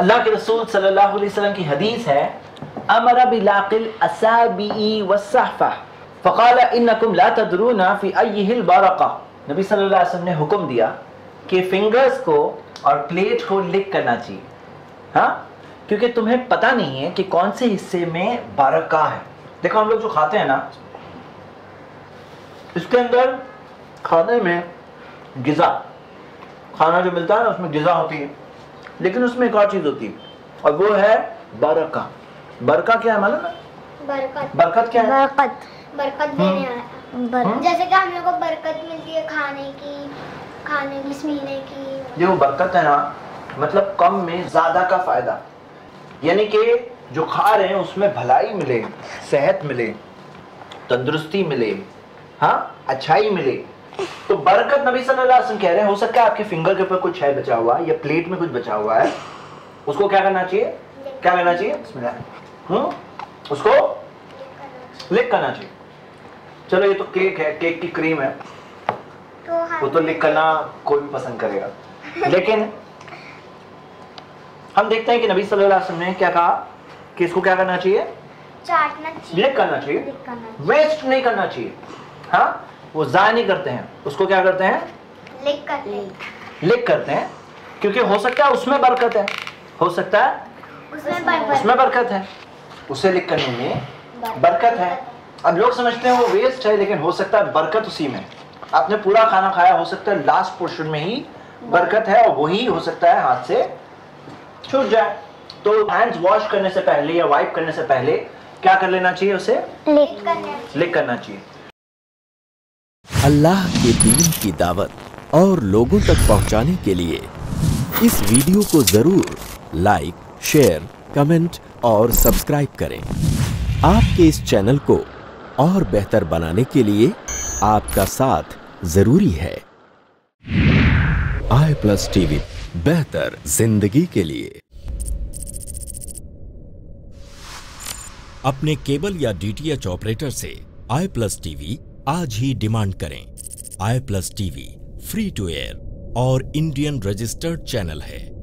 अल्लाह के रसूल सल्लल्लाहु अलैहि वसल्लम की हदीस है, अमर बिलाकिल असाबी वस्सहफा फकाल इन्नकुम ला तदरूना फी अय्यिहिल बरका। नबी सल्लल्लाहु अलैहि वसल्लम ने हुक्म दिया कि फिंगर्स को और प्लेट को लिक करना चाहिए, हाँ, क्योंकि तुम्हें पता नहीं है कि कौन से हिस्से में बरका है। देखो हम लोग जो खाते हैं ना, इसके अंदर खाने में ग़िज़ा, खाना जो मिलता है ना उसमें ग़िज़ा होती है, लेकिन उसमें एक और चीज़ होती है और वो है बरका। बरका क्या है मालूम है? बरकत। बरकत क्या है? बरकत, बरकत देने वाला। जैसे कि हम लोग को बरकत मिलती है खाने की, मिलने की। जो बरकत है ना, मतलब कम में ज्यादा का फायदा, यानी कि जो खा रहे हैं उसमें भलाई मिले, सेहत मिले, तंदुरुस्ती मिले, हाँ, अच्छाई मिले। तो बरकत नबी सल्लल्लाहु अलैहि वसल्लम कह रहे हैं, हो सकता है आपके फिंगर के ऊपर कुछ है बचा हुआ या प्लेट में कुछ बचा हुआ है, उसको क्या करना चाहिए, क्या करना चाहिए, बिस्मिल्लाह, उसको लिक करना चाहिए। चलो ये तो केक है, केक की क्रीम है, वो तो लिक करना कोई भी पसंद करेगा, लेकिन हम देखते हैं कि नबी सल्लल्लाहु अलैहि वसल्लम ने क्या कहा कि इसको क्या करना चाहिए, चाटना चाहिए, लिक करना चाहिए, वेस्ट नहीं करना चाहिए, हाँ, वो ज़ाया नहीं करते हैं, उसको क्या करते हैं, लिक करते हैं, क्योंकि हो सकता है उसमें बरकत है, हो सकता है उसमें बरकत है, उसे लिक करने में बरकत है। अब लोग समझते हैं वो वेस्ट है, लेकिन हो सकता है बरकत उसी में। आपने पूरा खाना खाया, हो सकता है लास्ट पोर्शन में ही बरकत है और वही हो सकता है हाथ से छूट जाए। तो हैंड्स वॉश करने से पहले या वाइप करने से पहले क्या कर लेना चाहिए, उसे लिक करना चाहिए। अल्लाह के दीन की दावत और लोगों तक पहुंचाने के लिए इस वीडियो को जरूर लाइक, शेयर, कमेंट और सब्सक्राइब करें। आपके इस चैनल को और बेहतर बनाने के लिए आपका साथ जरूरी है। i+ TV, बेहतर जिंदगी के लिए। अपने केबल या DTH ऑपरेटर से i+ TV आज ही डिमांड करें। i+ TV free to air और इंडियन रजिस्टर्ड चैनल है।